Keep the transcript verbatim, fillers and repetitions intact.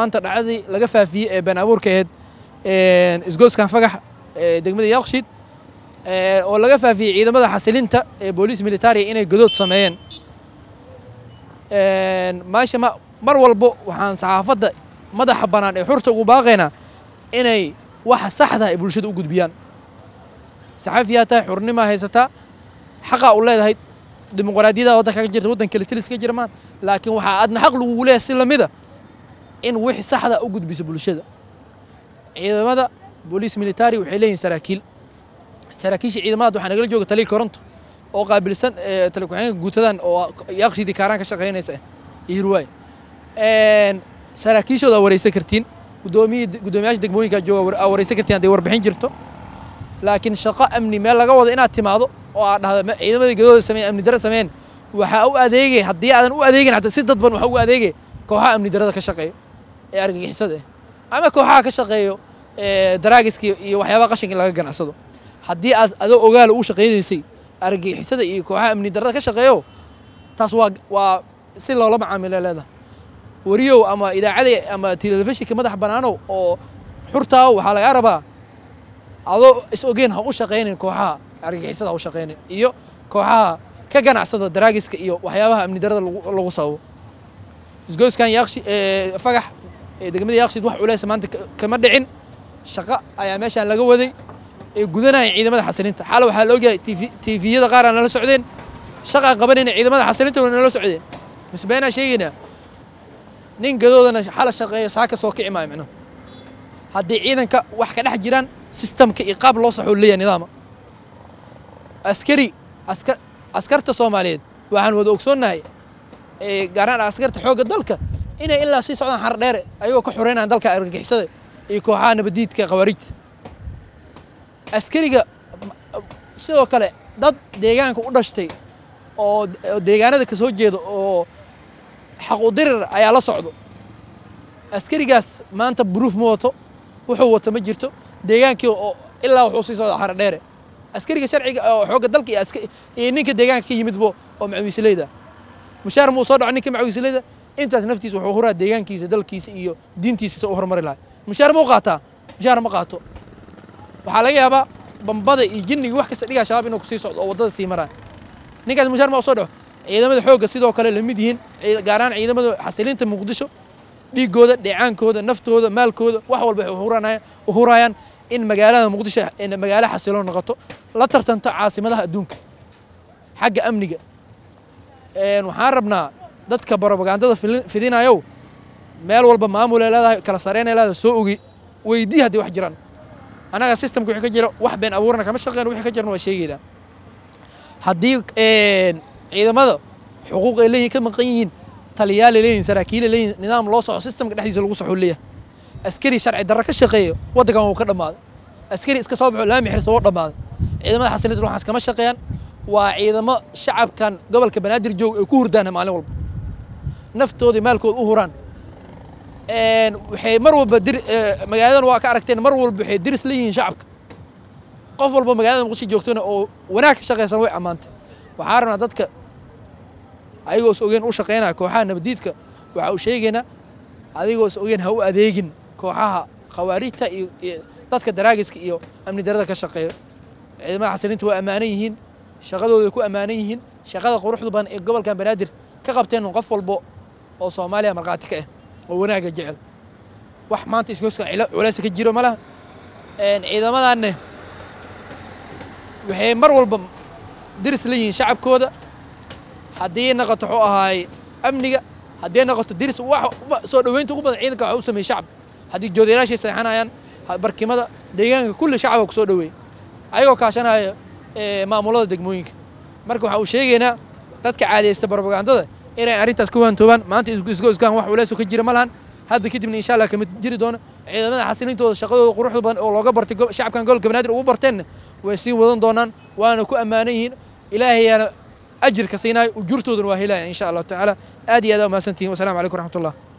أنت العادي لقفها في بنابور كهد إسقوس كان فجح دقمة يقشيد ولقفها في عيد ماذا حصلين تا بوليس ميليتاري إنه جدود سمين ماشي ما مرول بو وحن صحافة ماذا حبنا حرته وباقينا إنه واحد صحته يبلشوا وجود بيان صحفياته حرني ما هي ستا حقا والله هاي ديمقراطية ده وده كجير وده كلتلس كجيرمان لكن وحدنا حق له ولا سلم ده إن وحي صحدا أوجد بسبولشة إذا ماذا بوليس ميليتاري وحيلين سراكيل سراكيش إذا ماذا وحنا قلنا جوج تلي كورنتو أو قبل سن تلقوهين جوتدان أو يقصد كاران كشقين هسه يروي إن سراكيش هذا ورئيس كرتين قدومي قدومياش دكموين كجوا أو رئيس كرتين ده وربحين جرتو لكن شقاء أمني ما لقى وضع إنها تماضو وهذا إذا ماذا قدوم سمين أمني درس سمين وحاو أديجي حد يعلن أو أديجي حتى سدد بن وحاو أديجي كوها أمني درس كشقين أرجع حسده، أما كوحة كشقيه دراجس كي وحياة قشنج لا جن حسده، حدي أذو أقول وش قيدي سي أرجع حسده كوحة من الدراج كشقيه تسوق وسيل الله بعمل هذا، وريو أما إذا عادي أما تلفزيون كم ده بنانو أو حرته وحلا يعربه، أذو إسقينها وش قيني كوحة أرجع حسده وش قيني، إيو كوحة كجن حسده دراجس كيو وحياة من الدراج لغصه، زجوز كان يخش فرح دقمة يقصد واحد ولا سمعت كمدعين شقة أيام إيش أنا لقوا ذي جودنا عيد ماذا حسنت حلو حلو جاي تيفي تيفي هذا قارن أنا لسعودين شقة قبلنا عيد ماذا حسنت وأنا لسعودين بس بينا شيءنا نين جدودنا حالة شقة ساكت سوكي معي منهم هدي عيدا ك واحد كلاح جيران سيستم كإيقاب لوصح وليه نظامه عسكري عسكر عسكرت الصوماليين وعن ودوكسون هاي قارن عسكرت حوق الدلكة إنا إلا شيء صعدنا حر دير أيوة كحورين عند الكا أرجع حسده يكوحان بديت كقواريت عسكري جا سووا كله ضد ديجان كودشتي أو ديجان هذا كسوج جد أو حقو درر أيلا صعدوا عسكري جاس ما أنت بروف موته وحوه تمجرته ديجان كيو إلا وحوصي صعد حر دير عسكري جا شرعي حوق الدلكة عسكري إنك ديجان كي يمدبوا أو معويس ليدا مشار مو صادوا عنك معويس ليدا أنت نفتيس وحورة ديجان كيس دل كيس إيو دين تيس سأخر مريلا مشار مقاطع مشار مقاطع وحاليا بقى بنبض يجيني واحد كسر ليها شباب إنه كسيس أو ضد سيمران نيجا مشار مقصده إذا ما الحوج السيد وكله اللي مدين قارن إذا ما حسيلين تمقدشوا ليه جودة ديجان كودة نفط كودة مال كودة وحول بحورنا وحوريا إن مجالنا مقدشة إن مجالها حسيلون غطوا لا ترتنت عاصمة لها دونك حاجة أمنية إنه حاربنا dadka propagandada fidinayo meel walba maamul leedahay kala sareenaylaada soo ogi weydii hadii wax jiraan anaga systemku wixii ka jira wax been abuurna kama shaqeeyno wixii ka jirna waa sheegayda hadii een ciidamada xuquuq ay leeyihiin ka maqan yihiin taliyaal leeyihiin saraakiil leeyihiin nidaam loo soo systemka dhaxdiisa lagu soo xulliya askari sharci darro ka shaqeeyo wadanka uu ka dhamaado askari iska soo baxo laami xirto dhamaado ciidamada xasilid waxaas kama shaqeeyaan waa ciidamo shacabkan gobolka banaadir joog ay ku hurdaan maalin walba نفتودي مالكو أهوران، وحي مرو بدر مجالنا وكأركتين مرو بحي درس ليين شعبك، قفل بمجالنا مقصي جوكتنا أو وناك شقي سوي أمانته، وحارنا ضدك أيجو سوين أو شقينا كوحنا بديتك وعو شيجنا أيجو سوين هو أذيجن كوحها خواريتها ي ي ضدك دراجس كيو أمني دردك شقي، إذا ما حسنين تو أمانيهن شغلوا يكو أمانيهن شغلوا قروحوا بان قبل كان بنادر كقبتين وقفل بو oo Soomaaliya marqaati ka ah oo wanaaga jecel wax maanta isku soo culays ka jiro malaha een ciidamadaanna waxay mar walba diris leeyihiin shacabkooda hadii naqato xoo ahay amniga hadii naqato diris wax soo dhaweynta ugu badan ciidanka waxa uu sameeyay shacab hadii joodeeraashay saxanayaan barkimada deegaanka kulli shacabku soo dhaweey ayagoo kaashanaya ee maamulada degmooyinka marka waxa uu sheegaynaa dadka caadeysta propagandada إنا أريتك كون توان ما أنت إسقو إسقان واحد ولا سو كجير ملهن هذا كتبني إن شاء الله كم تجري دون إذا ما حسنين تو شقوا قروح بان أو لقبرت شعب كان قال كبنادر وبرتن ويسي وضن دونان وأنا كو أمانيين إلهي أنا أجر كسيناي وجرتو دون وهلا إن شاء الله تعالى أدي هذا ما سنتين والسلام عليكم ورحمة الله.